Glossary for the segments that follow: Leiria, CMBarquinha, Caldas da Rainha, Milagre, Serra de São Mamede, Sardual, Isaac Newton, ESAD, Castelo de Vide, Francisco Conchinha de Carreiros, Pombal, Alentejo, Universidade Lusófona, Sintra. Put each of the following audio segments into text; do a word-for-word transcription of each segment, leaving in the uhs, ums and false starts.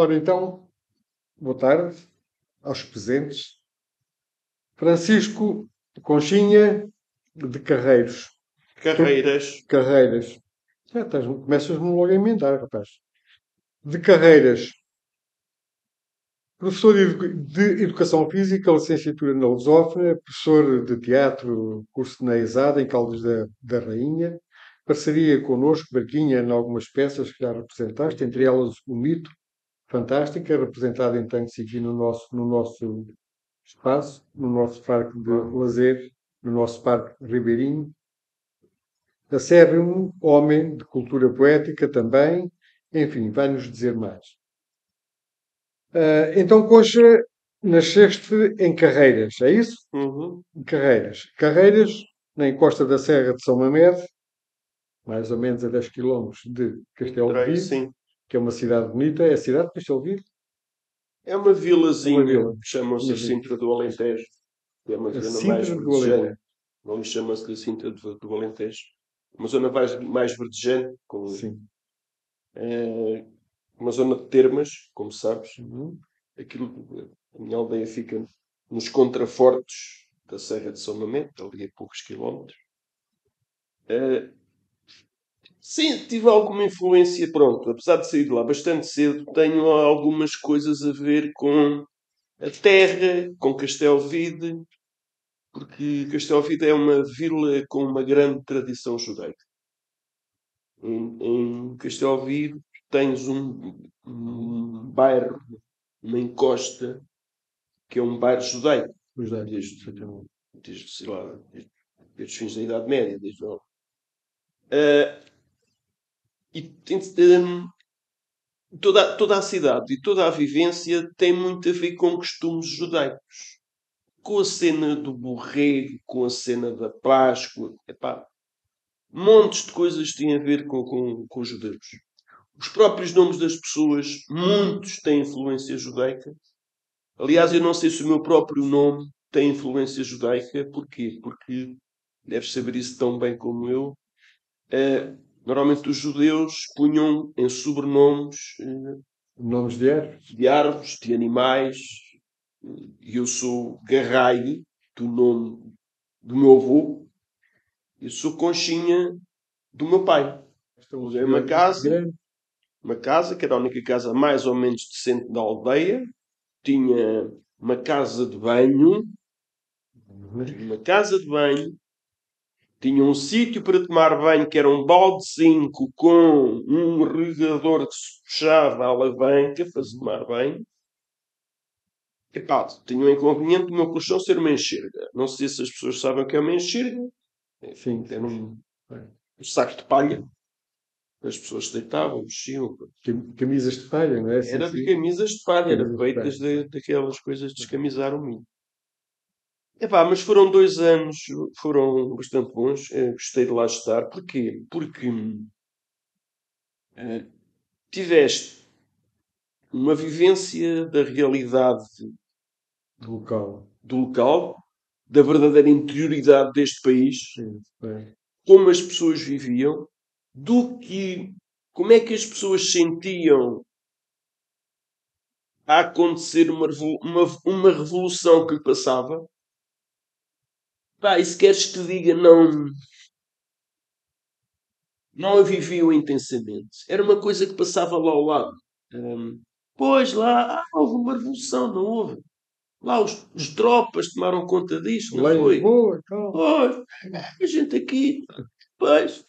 Ora, então, boa tarde aos presentes. Francisco Conchinha de Carreiros. Carreiras. Carreiras. Já estás, começas-me logo a emendar, rapaz. De Carreiras. Professor de Educação Física, licenciatura na Lusófona, professor de teatro, curso na ESAD, em Caldas da, da Rainha, parceria connosco, Barquinha, em algumas peças que já representaste, entre elas o Mito, fantástica, representada em tanques aqui no nosso, no nosso espaço, no nosso parque de lazer, no nosso parque ribeirinho. Acérrimo, homem de cultura poética também, enfim, vai-nos dizer mais. Uh, então, Concha, nasceste em Carreiras, é isso? Uhum. Carreiras. Carreiras, na encosta da Serra de São Mamede, mais ou menos a dez quilómetros de Castelo de Vide, que é uma cidade bonita. É a cidade de Castelo de Vide? É uma vilazinha, vila. Chamam-se Sintra do Alentejo. É uma zona Sintra mais verdejante. Não chama-se Sintra do, do Alentejo. Uma zona mais, mais verdejante. Com... Sim. É... uma zona de termas, como sabes. Uhum. Aquilo, a minha aldeia fica nos contrafortes da Serra de São Mamede, ali a poucos quilómetros. Uh, sim, tive alguma influência, pronto, apesar de sair de lá bastante cedo, tenho algumas coisas a ver com a terra, com Castelo de Vide, porque Castelo de Vide é uma vila com uma grande tradição judaica. Em, em Castelo de Vide tens um, um bairro, uma encosta, que é um bairro judaico. Desde, desde, sei lá, desde, desde os fins da Idade Média, desde logo. Uh, e um, toda, toda a cidade e toda a vivência tem muito a ver com costumes judaicos. Com a cena do borrego, com a cena da Páscoa, epá, montes de coisas têm a ver com, com, com os judeus. Os próprios nomes das pessoas, muitos têm influência judaica. Aliás, eu não sei se o meu próprio nome tem influência judaica. Porquê? Porque, deves saber isso tão bem como eu, eh, normalmente os judeus punham em sobrenomes... Eh, nomes de árvores? De árvores, de animais. E eu sou Garraio, do nome do meu avô. Eu sou Conchinha do meu pai. Estamos em uma casa... Grande. Uma casa, que era a única casa mais ou menos decente da aldeia. Tinha uma casa de banho. Uma casa de banho. Tinha um sítio para tomar banho, que era um balde cinco com um regador que se puxava à alavanca para se tomar banho. Epá, tinha um inconveniente do meu colchão ser uma enxerga. Não sei se as pessoas sabem o que é uma enxerga. Enfim, era um, um saco de palha. As pessoas se deitavam, mexiam. Camisas de palha, não é? Era de camisas de palha, era feitas daquelas coisas de descamisar o milho. Epá, mas foram dois anos, foram bastante bons, gostei de lá estar. Porquê? Porque uh, tiveste uma vivência da realidade do local, do local da verdadeira interioridade deste país, sim, bem, como as pessoas viviam, do que, como é que as pessoas sentiam a acontecer uma, uma, uma revolução que lhe passava. Pá, e se queres que te diga, não, não a viviam intensamente. Era uma coisa que passava lá ao lado. Um, pois lá, ah, houve uma revolução, não houve? Lá os, os tropas tomaram conta disto, não foi? Boa, então. Pois, a gente aqui, pois...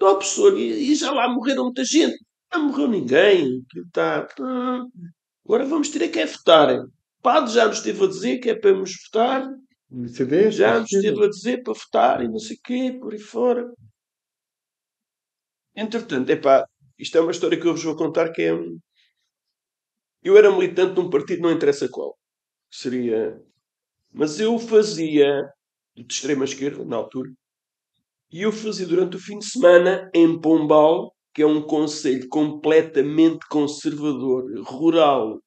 Estou professor, e já lá morreram muita gente. Não morreu ninguém. Tá. Agora vamos ter é que é votar. O padre já nos esteve a dizer que é para nos votar. Vê, já nos esteve a dizer para votar e não sei o quê, por aí fora. Entretanto, epá, isto é uma história que eu vos vou contar que é... Eu era militante de um partido, não interessa qual. Seria... Mas eu fazia... De extrema esquerda, na altura. E eu fazia durante o fim de semana em Pombal, que é um concelho completamente conservador, rural,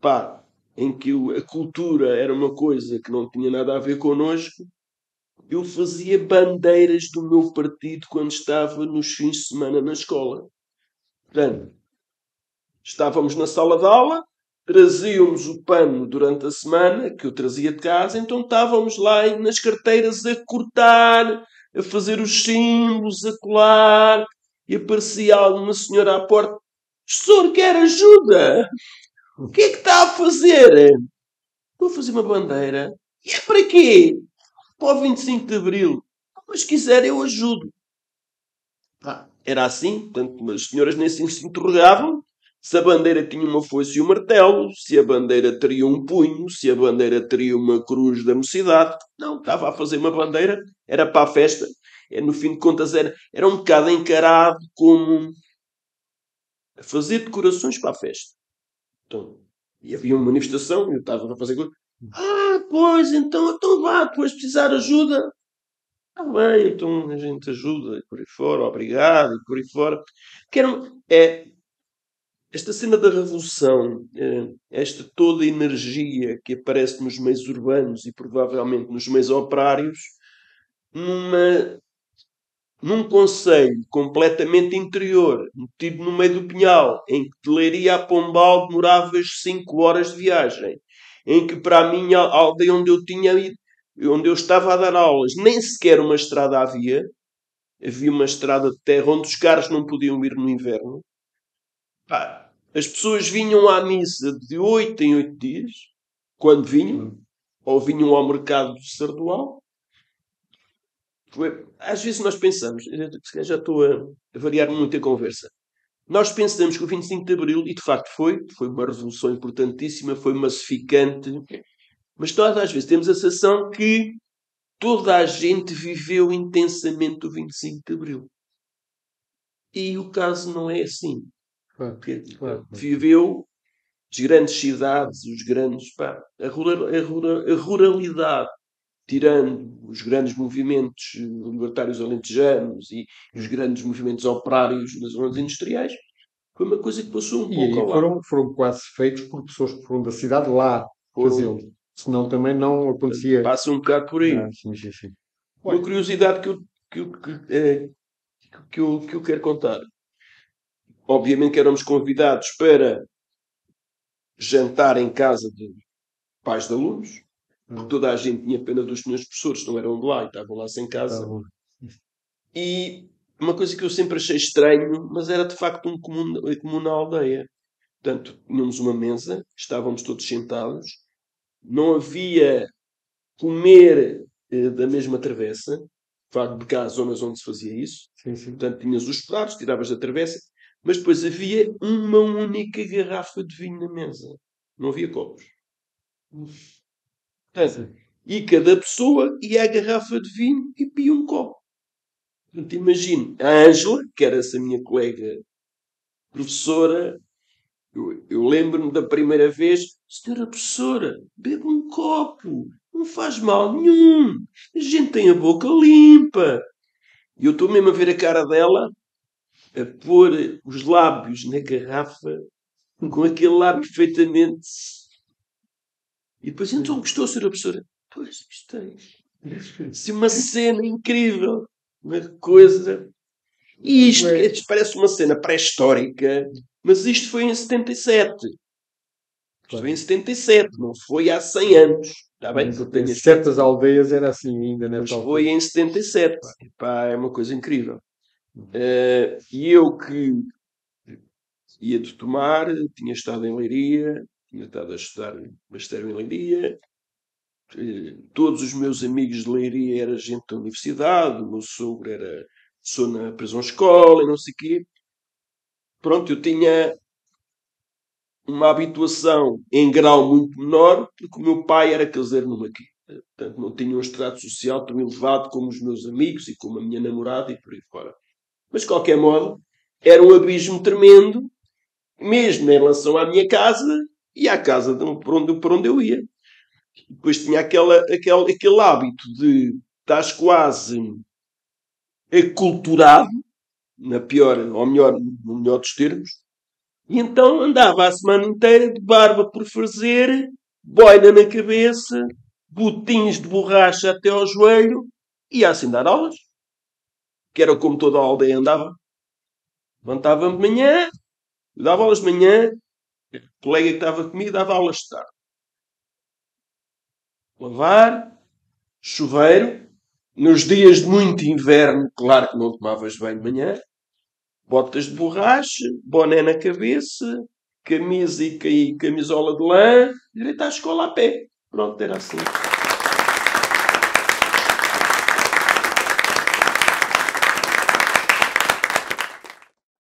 pá, em que a cultura era uma coisa que não tinha nada a ver connosco. Eu fazia bandeiras do meu partido quando estava nos fins de semana na escola. Portanto, Estávamos na sala de aula, trazíamos o pano durante a semana, que eu trazia de casa, então estávamos lá nas carteiras a cortar, a fazer os símbolos, a colar, e aparecia alguma senhora à porta. Professor, quer ajuda? O que é que está a fazer? Estou a fazer uma bandeira. E é para quê? Para o vinte e cinco de Abril. Mas se quiser eu ajudo. Ah, era assim, portanto, as senhoras nem se interrogavam se a bandeira tinha uma foice e um martelo, se a bandeira teria um punho, se a bandeira teria uma cruz da mocidade. Não, estava a fazer uma bandeira, era para a festa. No fim de contas era, era um bocado encarado como a fazer decorações para a festa. Então, e havia uma manifestação, eu estava a fazer coisa. Ah, pois, então, então vá, depois precisar de ajuda. Ah, bem, então a gente ajuda, e por aí fora, obrigado, e por aí fora. Quero, é... Esta cena da revolução, esta toda energia que aparece nos meios urbanos e provavelmente nos meios operários, numa, num concelho completamente interior, metido no meio do Pinhal, em que de Leiria a Pombal demoravas cinco horas de viagem, em que para a minha aldeia onde eu tinha ido, onde eu estava a dar aulas, nem sequer uma estrada havia, havia uma estrada de terra onde os carros não podiam ir no inverno. As pessoas vinham à missa de oito em oito dias, quando vinham, ou vinham ao mercado do Sardual. Às vezes nós pensamos, já estou a variar muito a conversa, nós pensamos que o vinte e cinco de Abril, e de facto foi, foi uma revolução importantíssima, foi massificante, mas nós às vezes temos a sensação que toda a gente viveu intensamente o vinte e cinco de Abril. E o caso não é assim. Porque viveu as grandes cidades, os grandes, pá, a, rural, a, rural, a ruralidade, tirando os grandes movimentos libertários alentejanos e os grandes movimentos operários nas zonas industriais, foi uma coisa que passou um e pouco ao lado. Foram, foram quase feitos por pessoas que foram da cidade lá fazê-lo. Senão também não acontecia. Passa um bocado por aí. Ah, sim, sim, sim. Uma curiosidade que eu, que, eu, que, é, que, eu, que eu quero contar. Obviamente que éramos convidados para jantar em casa de pais de alunos, porque toda a gente tinha pena dos meus professores, não eram de lá e estavam lá sem casa. E uma coisa que eu sempre achei estranho, mas era de facto um comum, comum na aldeia. Portanto, tínhamos uma mesa, estávamos todos sentados, não havia comer eh, da mesma travessa, de facto, porque há zonas onde se fazia isso. Sim, sim. Portanto, tinhas os pratos, tiravas da travessa. Mas depois havia uma única garrafa de vinho na mesa. Não havia copos. Portanto, e cada pessoa ia à garrafa de vinho e pia um copo. Portanto, imagino, a Ângela, que era essa minha colega professora, eu, eu lembro-me da primeira vez, senhora professora, beba um copo, não faz mal nenhum, a gente tem a boca limpa. E eu estou mesmo a ver a cara dela, a pôr os lábios na garrafa, com aquele lábio perfeitamente. E depois, então, gostou, senhora professora? Pois, gostei. Assim, uma cena incrível. Uma coisa... E isto, isto parece uma cena pré-histórica, mas isto foi em setenta e sete. Isto foi em setenta e sete, não foi há cem anos. Está bem? Em certas aldeias era assim ainda, não é? Mas foi em setenta e sete. Pá, é uma coisa incrível. Uh, e eu que ia de tomar, tinha estado em Leiria, tinha estado a estudar magistério em Leiria, uh, todos os meus amigos de Leiria era gente da universidade, o meu sogro era sou na prisão-escola e não sei o quê. Pronto, eu tinha uma habituação em grau muito menor, porque o meu pai era caseiro aqui, portanto não tinha um estrato social tão elevado como os meus amigos e como a minha namorada e por aí fora. Mas, de qualquer modo, era um abismo tremendo, mesmo em relação à minha casa e à casa de por, onde, por onde eu ia. Depois tinha aquela, aquela, aquele hábito de estás quase aculturado, na pior, ou melhor, no melhor dos termos, e então andava a semana inteira de barba por fazer, boina na cabeça, botins de borracha até ao joelho, e a assim dar aulas. Que era como toda a aldeia andava. Levantava-me de manhã, Eu dava aulas de manhã, o colega que estava comigo dava aulas de tarde. Lavar, chuveiro, nos dias de muito inverno, claro que não tomavas bem de manhã, botas de borracha, boné na cabeça, camisa e camisola de lã, direito à escola a pé. Pronto, era assim.